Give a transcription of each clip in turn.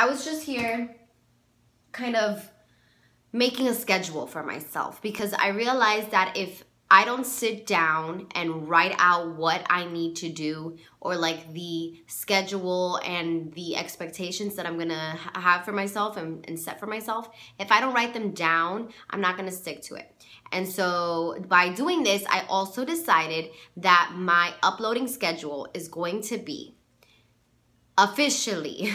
I was just here kind of making a schedule for myself, because I realized that if I don't sit down and write out what I need to do, or like the schedule and the expectations that I'm gonna have for myself and set for myself, if I don't write them down, I'm not gonna stick to it. And so by doing this, I also decided that my uploading schedule is going to be officially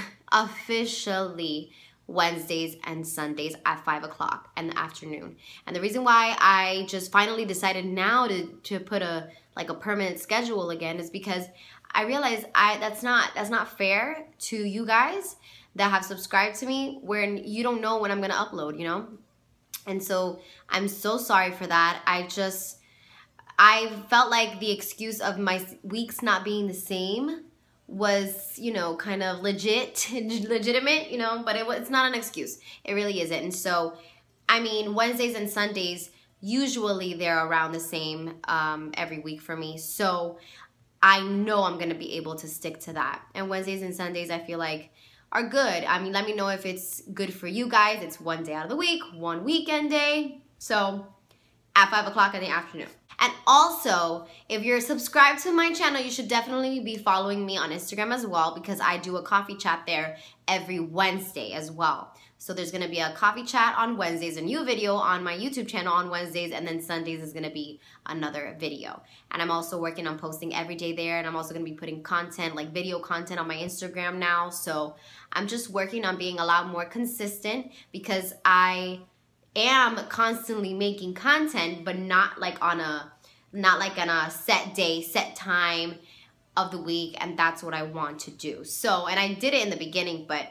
Wednesdays and Sundays at 5 o'clock in the afternoon. And the reason why I just finally decided now to put a permanent schedule again is because I realized that's not fair to you guys that have subscribed to me, where you don't know when I'm gonna upload, you know? And so I'm so sorry for that. I felt like the excuse of my weeks not being the same was, you know, kind of legitimate, you know, but it's not an excuse. It really isn't. And so, I mean, Wednesdays and Sundays, usually they're around the same every week for me. So I know I'm going to be able to stick to that. And Wednesdays and Sundays, I feel like, are good. I mean, let me know if it's good for you guys. It's one day out of the week, one weekend day. So at 5 o'clock in the afternoon. And also, if you're subscribed to my channel, you should definitely be following me on Instagram as well, because I do a coffee chat there every Wednesday as well. So there's going to be a coffee chat on Wednesdays, a new video on my YouTube channel on Wednesdays, and then Sundays is going to be another video. And I'm also working on posting every day there, and I'm also going to be putting content, like video content, on my Instagram now. So I'm just working on being a lot more consistent, because I am constantly making content, but not like on a set day, set time of the week, and that's what I want to do. So, and I did it in the beginning, but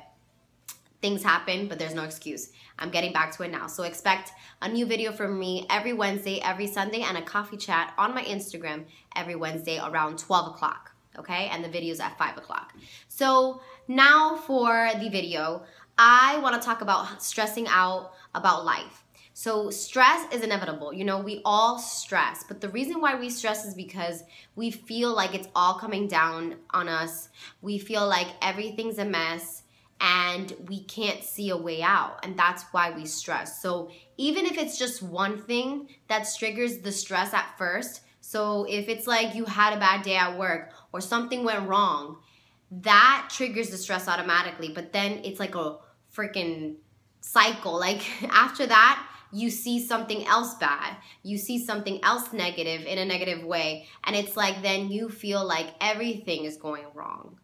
things happen, but there's no excuse. I'm getting back to it now. So expect a new video from me every Wednesday, every Sunday, and a coffee chat on my Instagram every Wednesday around 12 o'clock, okay? And the video's at 5 o'clock. So now for the video, I want to talk about stressing out about life. So stress is inevitable. You know, we all stress, but the reason why we stress is because we feel like it's all coming down on us. We feel like everything's a mess and we can't see a way out, and that's why we stress. So even if it's just one thing that triggers the stress at first, so if it's like you had a bad day at work or something went wrong, that triggers the stress automatically, but then it's like a freaking cycle. Like after that, you see something else bad, you see something else negative in a negative way, and it's like then you feel like everything is going wrong,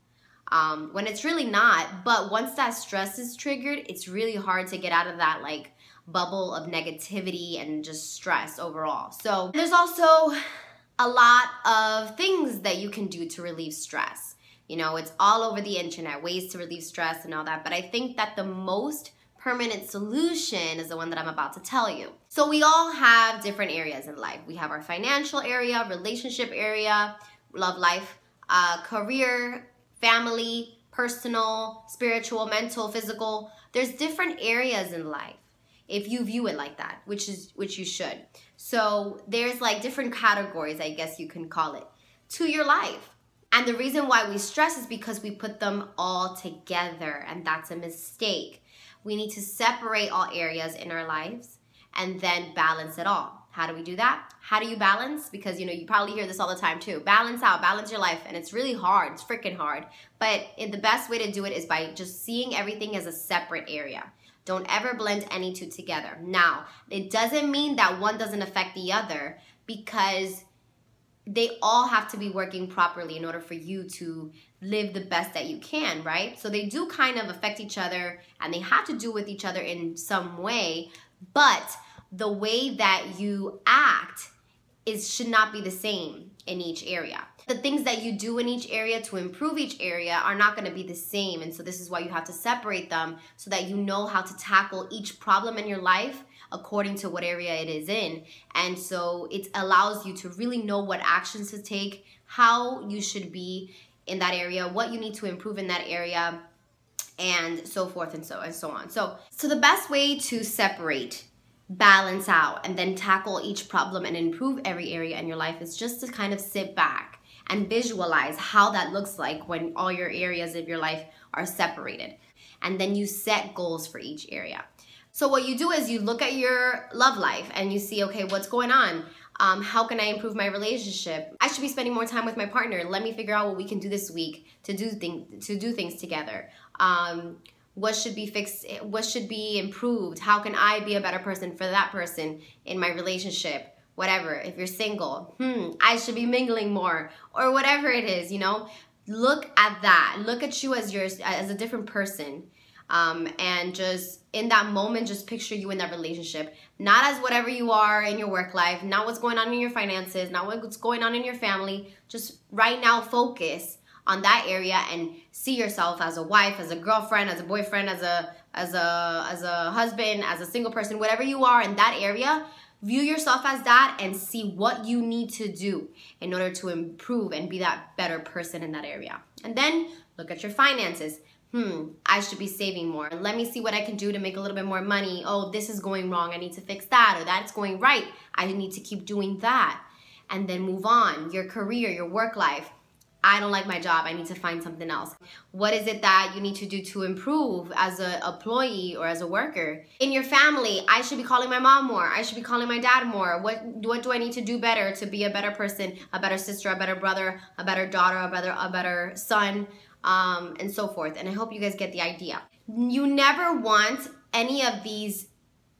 when it's really not. But once that stress is triggered, it's really hard to get out of that like bubble of negativity and just stress overall. So there's also a lot of things that you can do to relieve stress. You know, it's all over the internet, ways to relieve stress and all that, but I think that the most permanent solution is the one that I'm about to tell you. So we all have different areas in life. We have our financial area, relationship area, love life, career, family, personal, spiritual, mental, physical. There's different areas in life, if you view it like that, which you should. So there's like different categories, I guess you can call it, to your life. And the reason why we stress is because we put them all together, and that's a mistake. We need to separate all areas in our lives and then balance it all. How do we do that? How do you balance? Because, you know, you probably hear this all the time too. Balance out, balance your life. And it's really hard. It's freaking hard. But the best way to do it is by just seeing everything as a separate area. Don't ever blend any two together. Now, it doesn't mean that one doesn't affect the other, because they all have to be working properly in order for you to live the best that you can, right? So they do kind of affect each other, and they have to do with each other in some way, but the way that you act should not be the same in each area. The things that you do in each area to improve each area are not going to be the same, and so this is why you have to separate them so that you know how to tackle each problem in your life according to what area it is in. And so it allows you to really know what actions to take, how you should be in that area, what you need to improve in that area, and so forth and so on. So the best way to separate, balance out, and then tackle each problem and improve every area in your life is just to kind of sit back and visualize how that looks like when all your areas of your life are separated. and then you set goals for each area. So what you do is you look at your love life and you see, okay, what's going on? How can I improve my relationship? I should be spending more time with my partner. Let me figure out what we can do this week to do things together. What should be fixed? What should be improved? How can I be a better person for that person in my relationship? Whatever, if you're single, I should be mingling more, or whatever it is, you know? Look at that. Look at you as a different person. And just in that moment, just picture you in that relationship, not as whatever you are in your work life, not what's going on in your finances, not what's going on in your family. Just right now, focus on that area and see yourself as a wife, as a girlfriend, as a boyfriend, as a husband, as a single person, whatever you are in that area. View yourself as that and see what you need to do in order to improve and be that better person in that area. And then look at your finances. I should be saving more. Let me see what I can do to make a little bit more money. Oh, this is going wrong. I need to fix that, or that's going right. I need to keep doing that. And then move on. Your career, your work life. I don't like my job. I need to find something else. What is it that you need to do to improve as an employee or as a worker? In your family, I should be calling my mom more. I should be calling my dad more. What do I need to do better to be a better person, a better sister, a better brother, a better daughter, a better son, and so forth? And I hope you guys get the idea. You never want any of these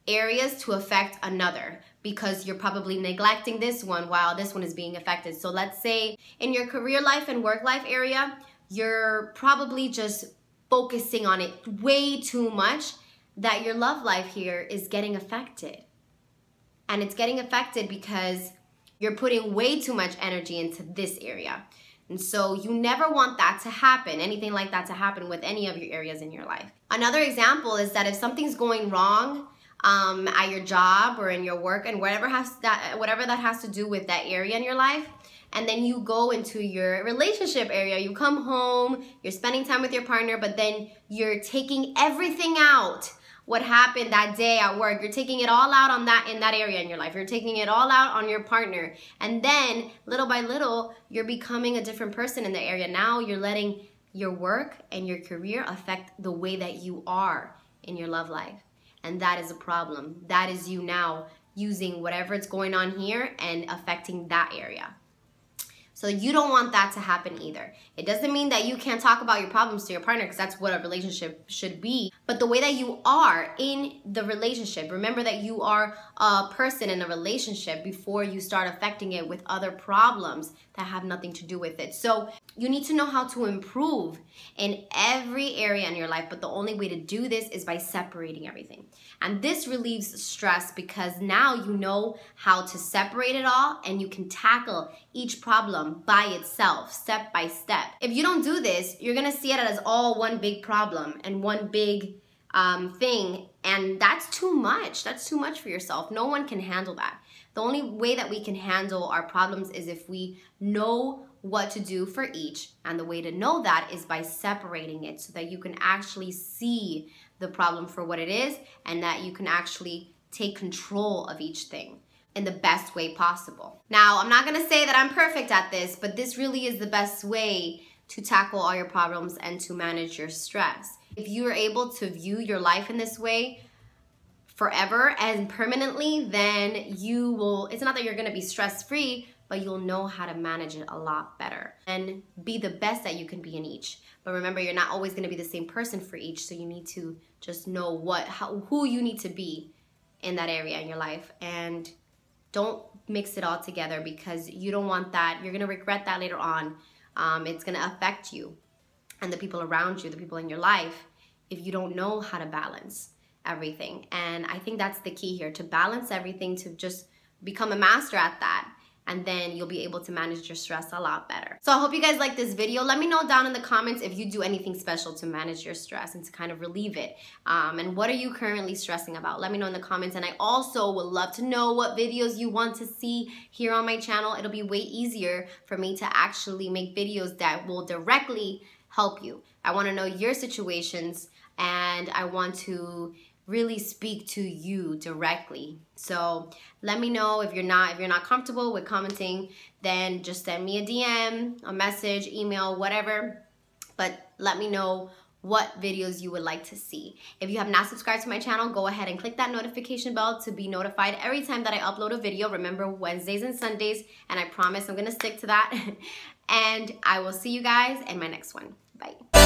areas to affect another, because you're probably neglecting this one while this one is being affected. So let's say in your career life and work life area, you're probably just focusing on it way too much that your love life here is getting affected. And it's getting affected because you're putting way too much energy into this area. And so you never want that to happen, anything like that to happen with any of your areas in your life. Another example is that if something's going wrong, at your job or in your work and whatever that has to do with that area in your life, and then you go into your relationship area, you come home, you're spending time with your partner, but then you're taking everything out, what happened that day at work, you're taking it all out on that, in that area in your life, you're taking it all out on your partner, and then little by little you're becoming a different person in the area. Now you're letting your work and your career affect the way that you are in your love life. And that is a problem. That is you now using whatever it's going on here and affecting that area. So you don't want that to happen either. It doesn't mean that you can't talk about your problems to your partner, because that's what a relationship should be. But the way that you are in the relationship, remember that you are a person in a relationship before you start affecting it with other problems that have nothing to do with it. So you need to know how to improve in every area in your life, but the only way to do this is by separating everything. And this relieves stress, because now you know how to separate it all and you can tackle each problem by itself, step by step. If you don't do this, you're gonna see it as all one big problem and one big thing, and that's too much. That's too much for yourself. No one can handle that. The only way that we can handle our problems is if we know what to do for each, and the way to know that is by separating it, so that you can actually see the problem for what it is, and that you can actually take control of each thing in the best way possible. Now, I'm not gonna say that I'm perfect at this, but this really is the best way to tackle all your problems and to manage your stress. If you are able to view your life in this way forever and permanently, then you will, it's not that you're gonna be stress-free, but you'll know how to manage it a lot better and be the best that you can be in each. But remember, you're not always gonna be the same person for each, so you need to just know who you need to be in that area in your life, and don't mix it all together, because you don't want that. You're going to regret that later on. It's going to affect you and the people around you, the people in your life, if you don't know how to balance everything. And I think that's the key here, to balance everything, to just become a master at that. And then you'll be able to manage your stress a lot better. So I hope you guys like this video. Let me know down in the comments if you do anything special to manage your stress and to kind of relieve it. And what are you currently stressing about? Let me know in the comments. And I also would love to know what videos you want to see here on my channel. It'll be way easier for me to actually make videos that will directly help you. I wanna know your situations, and I want to really speak to you directly. So let me know. If you're not comfortable with commenting, then just send me a DM, a message, email, whatever. But let me know what videos you would like to see. If you have not subscribed to my channel, go ahead and click that notification bell to be notified every time that I upload a video. Remember, Wednesdays and Sundays, and I promise I'm gonna stick to that. And I will see you guys in my next one. Bye.